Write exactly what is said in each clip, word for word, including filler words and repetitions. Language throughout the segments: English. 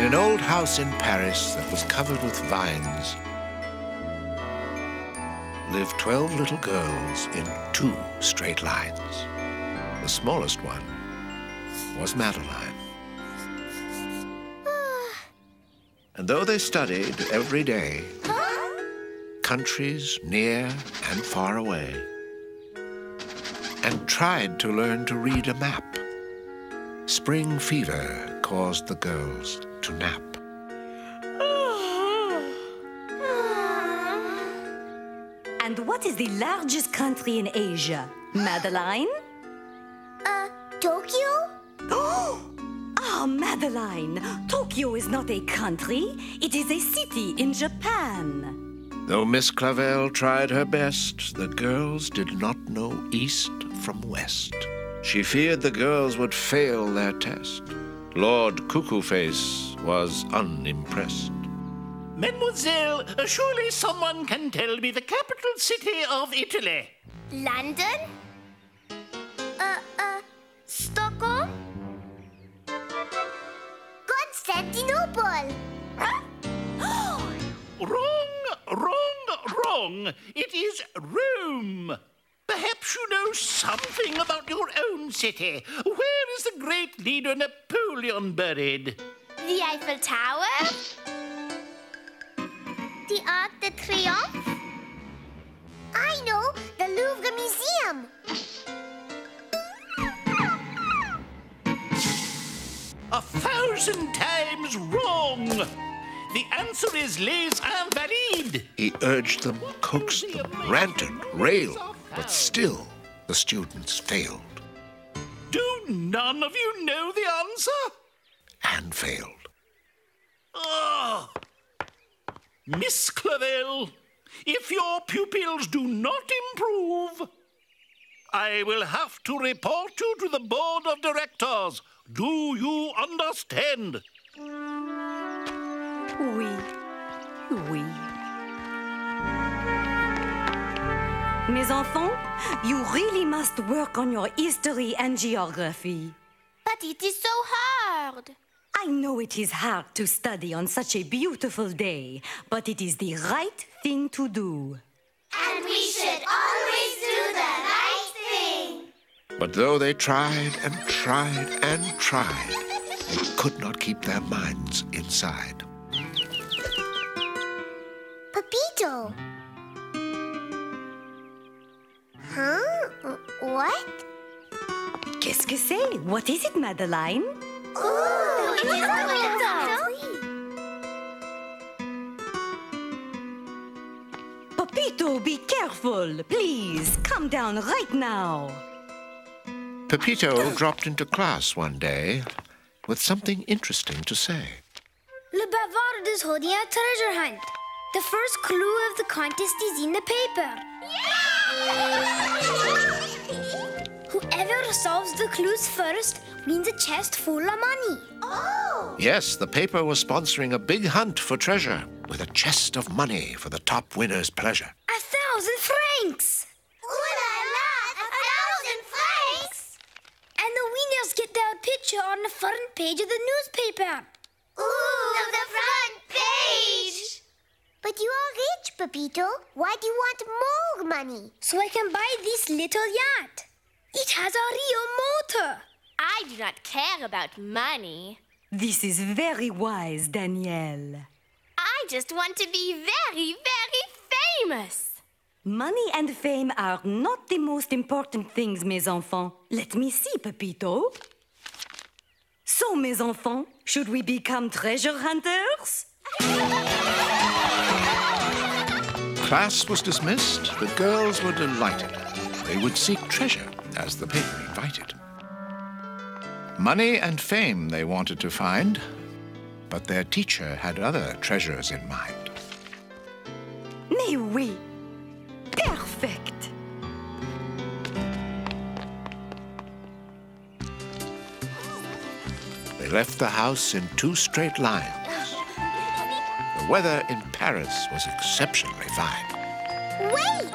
in an old house in Paris that was covered with vines, lived twelve little girls in two straight lines. The smallest one was Madeline. And though they studied every day, countries near and far away, and tried to learn to read a map, spring fever caused the girls to nap. And what is the largest country in Asia, Madeline? Uh, Tokyo? Oh, Madeline, Tokyo is not a country. It is a city in Japan. Though Miss Clavel tried her best, the girls did not know east from west. She feared the girls would fail their test. Lord Cuckooface was unimpressed. Mademoiselle, surely someone can tell me the capital city of Italy. London? Uh, uh, Stockholm? Constantinople! Huh? Wrong, wrong, wrong. It is Rome. Perhaps you know something about your own city. Where is the great leader Napoleon buried? The Eiffel Tower? The Arc de Triomphe? I know, the Louvre Museum. A thousand times wrong. The answer is Les Invalides. He urged them, coaxed them, ranted, railed, but still the students failed. Do none of you know the answer? And failed. Ah! Miss Clavel, if your pupils do not improve, I will have to report you to the board of directors. Do you understand? Oui, oui. Mes enfants, you really must work on your history and geography. But it is so hard. I know it is hard to study on such a beautiful day, but it is the right thing to do. And we should always do the right thing. But though they tried and tried and tried, they could not keep their minds inside. Pepito! Huh? What? Qu'est-ce que c'est? What is it, Madeline? Ooh, it's a window! Pepito, be careful! Please, come down right now! Pepito dropped into class one day with something interesting to say. Le Bavard is holding a treasure hunt. The first clue of the contest is in the paper. Yeah! Whoever solves the clues first means a chest full of money. Oh! Yes, the paper was sponsoring a big hunt for treasure with a chest of money for the top winner's pleasure. A thousand francs! Ooh la la! A thousand francs! And the winners get their picture on the front page of the newspaper. Ooh, of the front page! But you are rich, Pepito. Why do you want more money? So I can buy this little yacht. It has a real motor. I do not care about money. This is very wise, Danielle. I just want to be very, very famous. Money and fame are not the most important things, mes enfants. Let me see, Pepito. So, mes enfants, should we become treasure hunters? Class was dismissed. The girls were delighted. They would seek treasure, as the paper invited. Money and fame they wanted to find, but their teacher had other treasures in mind. Mais oui! Perfect! They left the house in two straight lines. The weather in Paris was exceptionally fine. Wait!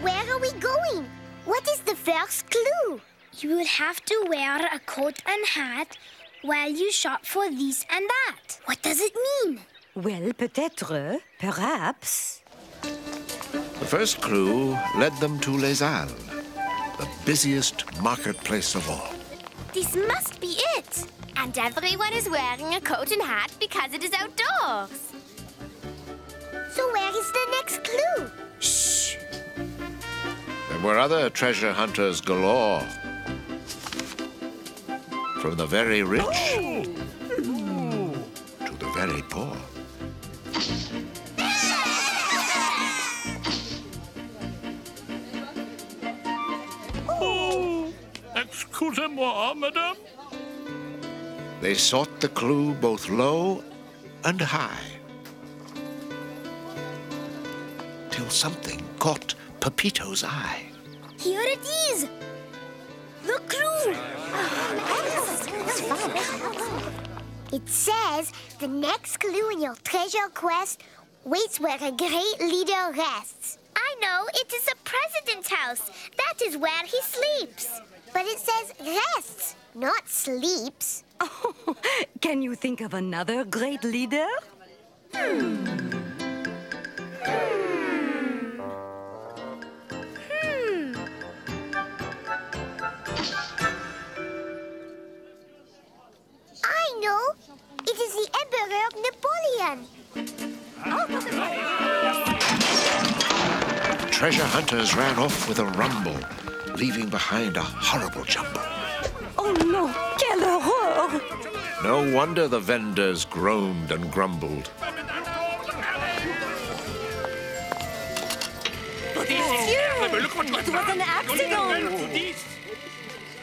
Where are we going? What is the first clue? You will have to wear a coat and hat while you shop for this and that. What does it mean? Well, peut-être, perhaps. The first clue led them to Les Halles, the busiest marketplace of all. This must be it. And everyone is wearing a coat and hat because it is outdoors. So where is the next clue? Shh! There were other treasure hunters galore. From the very rich oh. Mm. to the very poor. Oh. Excusez-moi, madame. They sought the clue both low and high. Till something caught Pepito's eye. Here it is! The clue! It says, the next clue in your treasure quest waits where a great leader rests. I know, it is the president's house. That is where he sleeps. But it says rests, not sleeps. Oh, can you think of another great leader? Hmm. Hmm. No, it is the Emperor Napoleon. Oh. Treasure hunters ran off with a rumble, leaving behind a horrible jumble. Oh no, quelle horror! No wonder the vendors groaned and grumbled. Monsieur, it was an accident!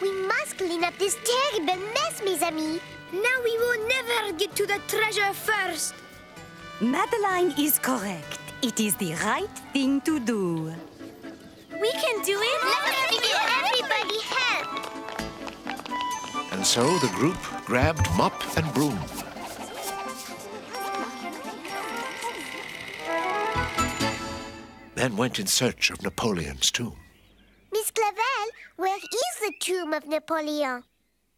We must clean up this terrible mess, mes amis. Now we will never get to the treasure first. Madeline is correct. It is the right thing to do. We can do it. Let me get everybody help. And so the group grabbed mop and broom. Then went in search of Napoleon's tomb. Miss Clavel, where is the tomb of Napoleon?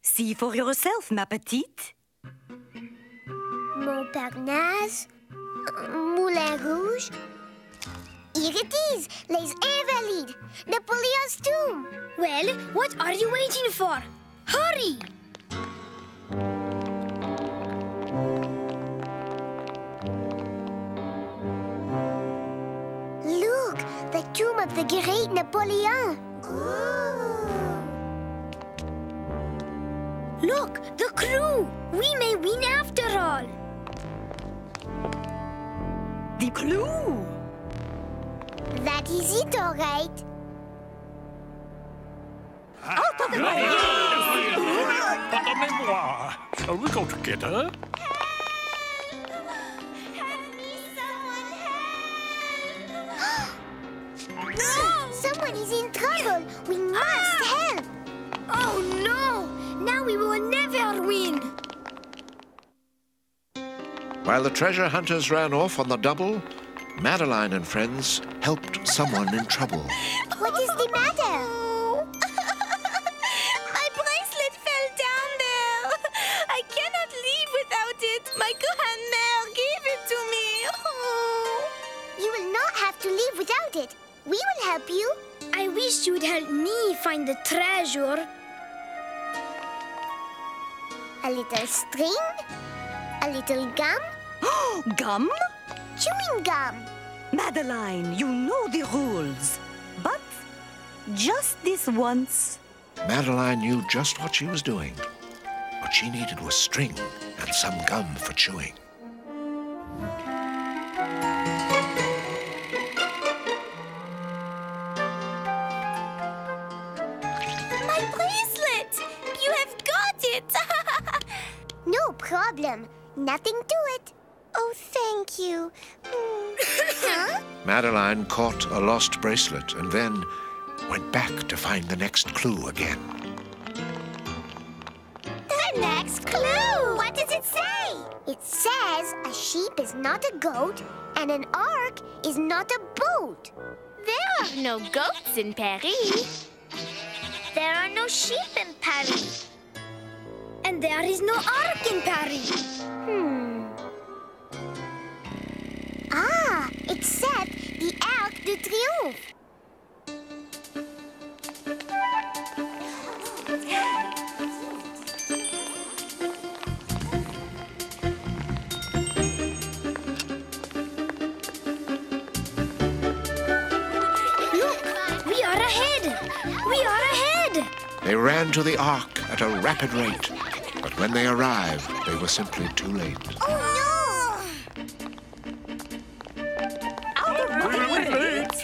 See for yourself, ma petite. Montparnasse, Moulin Rouge. Here it is, Les Invalides, Napoleon's tomb. Well, what are you waiting for? Hurry! Look, the tomb of the great Napoleon. Ooh. Look, the clue! We may win after all! The clue! That is it, all right. Out of the way! Are we going to get her? Help! Help me, someone help! No! Someone is in trouble! We must ah! help! Oh, no! Now we will never win! While the treasure hunters ran off on the double, Madeline and friends helped someone in trouble. What is the matter? My bracelet fell down there. I cannot leave without it. My grand mère gave it to me. Oh. You will not have to leave without it. We will help you. I wish you would help me find the treasure. A little string, a little gum. Gum? Chewing gum. Madeline, you know the rules. But just this once. Madeline knew just what she was doing. What she needed was string and some gum for chewing. No problem. Nothing to it. Oh, thank you. Mm. Huh? Madeline caught a lost bracelet and then went back to find the next clue again. The next clue! What does it say? It says a sheep is not a goat and an ark is not a boat. There are no goats in Paris. There are no sheep in Paris. And there is no arc in Paris. Hmm. Ah, except the Arc de Triomphe. They ran to the Arc at a rapid rate, but when they arrived, they were simply too late. Oh, no! We're late!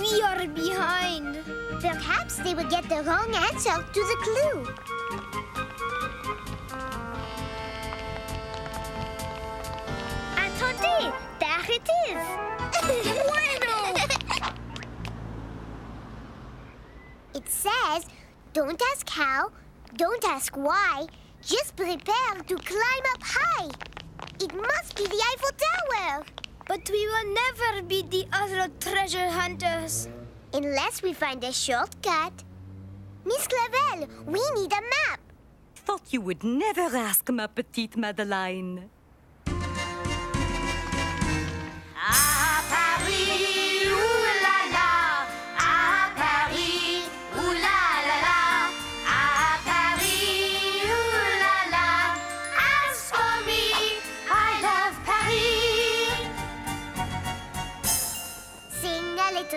We are behind. Perhaps they would get the wrong answer to the clue. Attendez! There it is! It says, don't ask how, don't ask why, just prepare to climb up high. It must be the Eiffel Tower. But we will never be the other treasure hunters. Unless we find a shortcut. Miss Clavel, we need a map. Thought you would never ask, ma petite Madeline. Ah, Paris!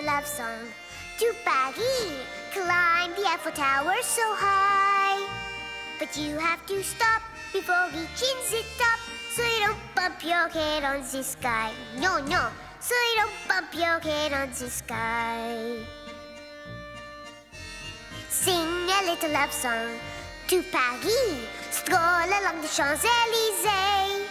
Love song. To Paris, climb the Eiffel Tower so high. But you have to stop before reaching the top, so you don't bump your head on the sky. No, no, so you don't bump your head on the sky. Sing a little love song. To Paris, stroll along the Champs Elysees.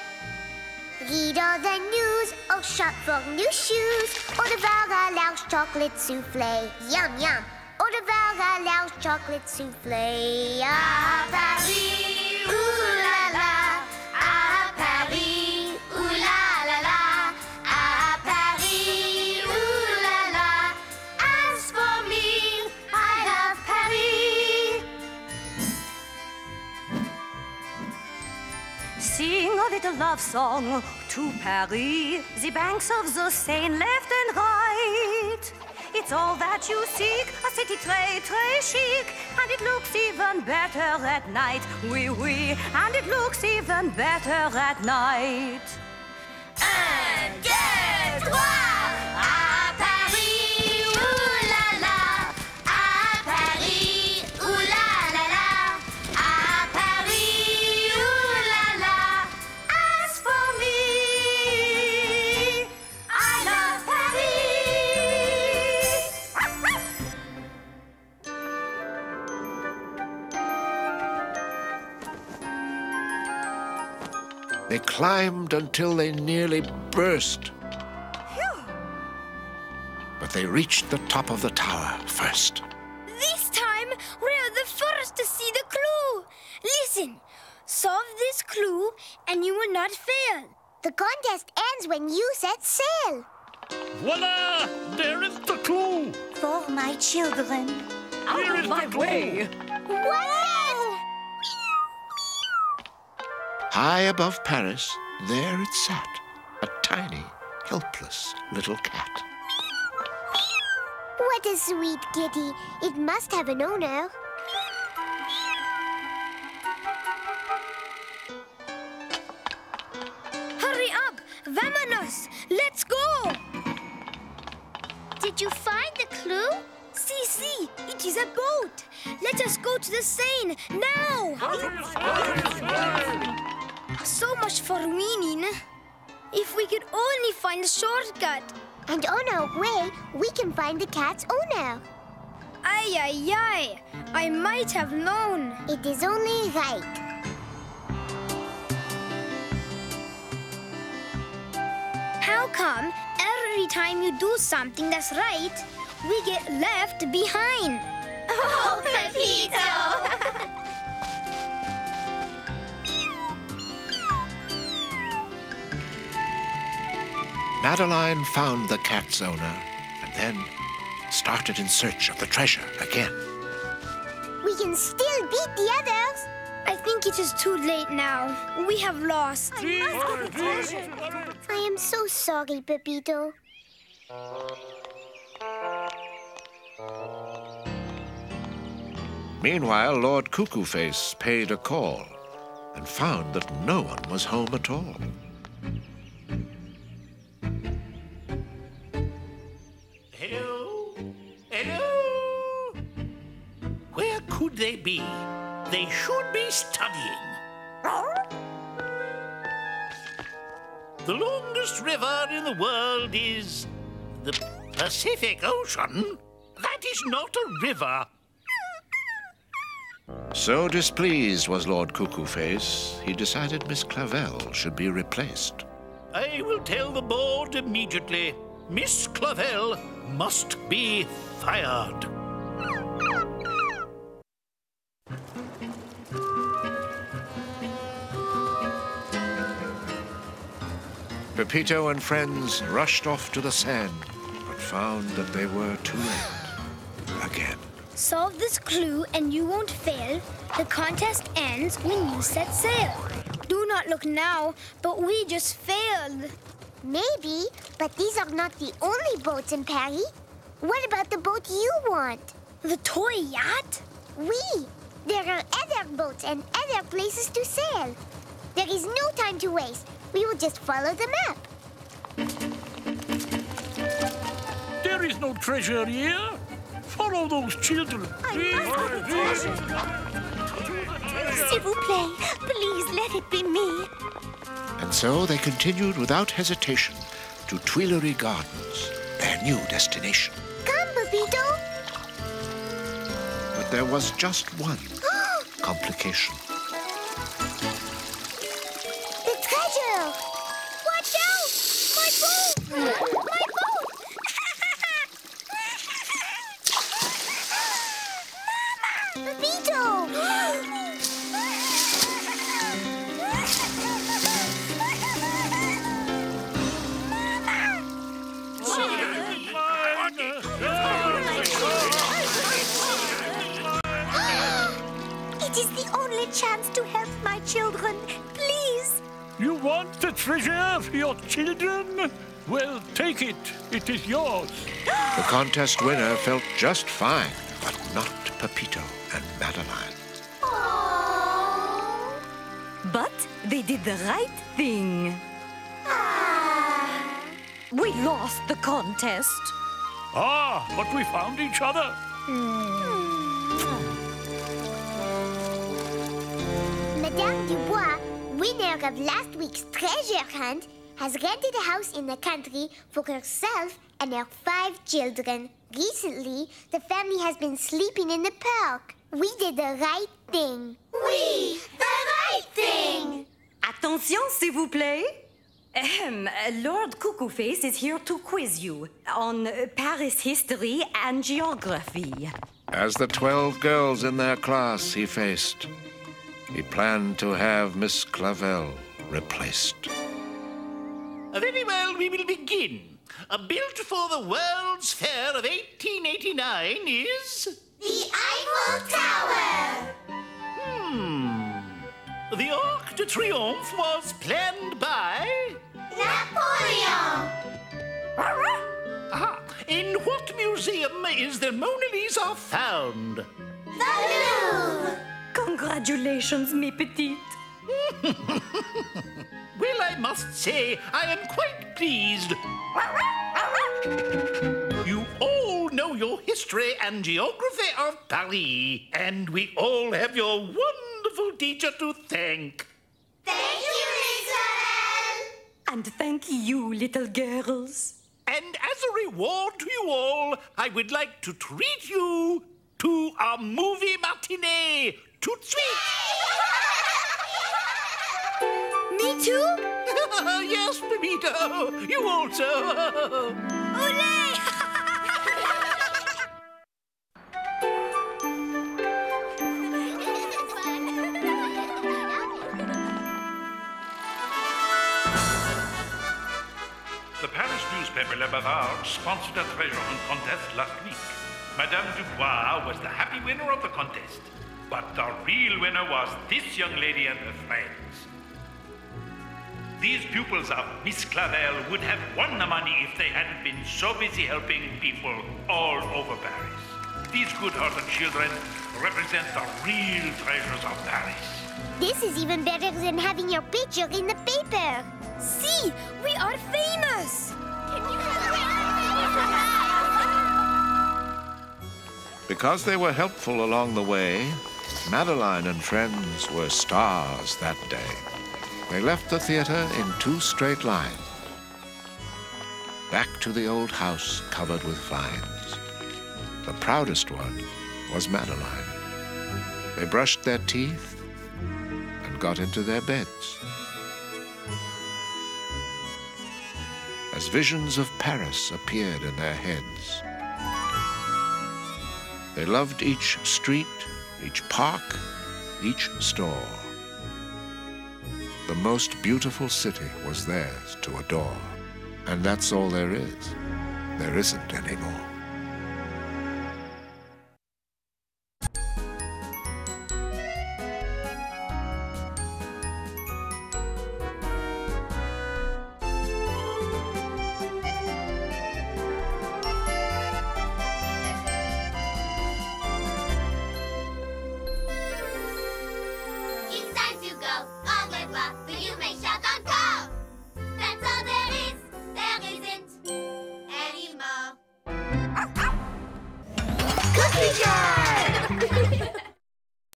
Read all the news, or shop for new shoes, or devour a large chocolate soufflé. Yum, yum. Or devour a large chocolate soufflé. Ah, Paris, ooh la la. Ah, Paris, ooh la la la. Ah, Paris, ooh la la. As for me, I love Paris. Sing a little love song. To Paris, the banks of the Seine, left and right. It's all that you seek, a city très, très chic. And it looks even better at night, oui, oui. And it looks even better at night. Un, deux, trois! À Paris, ooh la la! À Paris, ooh la la la! À Paris, ooh la la! As for me, they climbed until they nearly burst. Phew. But they reached the top of the tower first. This time, we're the first to see the clue. Listen, solve this clue and you will not fail. The contest ends when you set sail. Voila! There is the clue. For my children. Out of my way. What? High above Paris, there it sat, a tiny, helpless little cat. What a sweet kitty. It must have an owner. Hurry up! Vamonos! Let's go! Did you find the clue? Si, si, it is a boat. Let us go to the Seine, now! So much for winning. If we could only find a shortcut. And on our way, we can find the cat's owner. Ay, ay, ay. I might have known. It is only right. How come every time you do something that's right, we get left behind? Oh, Pepito! Madeline found the cat's owner and then started in search of the treasure again. We can still beat the others. think it is too late now. We have lost. I must get a treasure. I am so sorry, Pepito. Meanwhile, Lord Cuckooface paid a call and found that no one was home at all. Hello? Hello? Where could they be? They should be studying. The longest river in the world is the Pacific Ocean. That is not a river. So displeased was Lord Cuckooface, he decided Miss Clavel should be replaced. I will tell the board immediately. Miss Clavel must be fired. Pepito and friends rushed off to the Seine, but found that they were too late again. Solve this clue and you won't fail. The contest ends when you set sail. Do not look now, but we just failed. Maybe, but these are not the only boats in Paris. What about the boat you want? The toy yacht? Oui. There are other boats and other places to sail. There is no time to waste. We will just follow the map. There is no treasure here. Follow those children. I must have the treasure. S'il vous plaît, please let it be me. And so they continued without hesitation to Tuileries Gardens, their new destination. Come, Pepito. But there was just one complication. Children, well, take it. It is yours. The contest winner felt just fine, but not Pepito and Madeline. Aww. But they did the right thing. Ah. We lost the contest. Ah, but we found each other. Mm. Madame Dubois, winner of last week's treasure hunt, has rented a house in the country for herself and her five children. Recently, the family has been sleeping in the park. We did the right thing. We, the right thing! Attention, s'il vous plaît. Ahem, Lord Cuckooface is here to quiz you on Paris history and geography. As the twelve girls in their class he faced, he planned to have Miss Clavel replaced. Very well, we will begin. Uh, built for the World's Fair of eighteen eighty-nine is... the Eiffel Tower! Hmm. The Arc de Triomphe was planned by... Napoleon! Aha. In what museum is the Mona Lisa found? The Louvre! Congratulations, mes petites. Well, I must say, I am quite pleased. You all know your history and geography of Paris, and we all have your wonderful teacher to thank. Thank you, Miss Clavel. And thank you, little girls. And as a reward to you all, I would like to treat you to a movie matinee. Tout de suite! Me too? Yes, Pepito. You also. Olé! The Paris newspaper Le Bavard sponsored a treasure hunt contest last week. Madame Dubois was the happy winner of the contest. But the real winner was this young lady and her friends. These pupils of Miss Clavel would have won the money if they hadn't been so busy helping people all over Paris. These good-hearted children represent the real treasures of Paris. This is even better than having your picture in the paper. See, we are famous! Can you Because they were helpful along the way, Madeline and friends were stars that day. They left the theater in two straight lines, back to the old house covered with vines. The proudest one was Madeline. They brushed their teeth and got into their beds. As visions of Paris appeared in their heads, they loved each street, each park, each store. The most beautiful city was theirs to adore. And that's all there is. There isn't any more.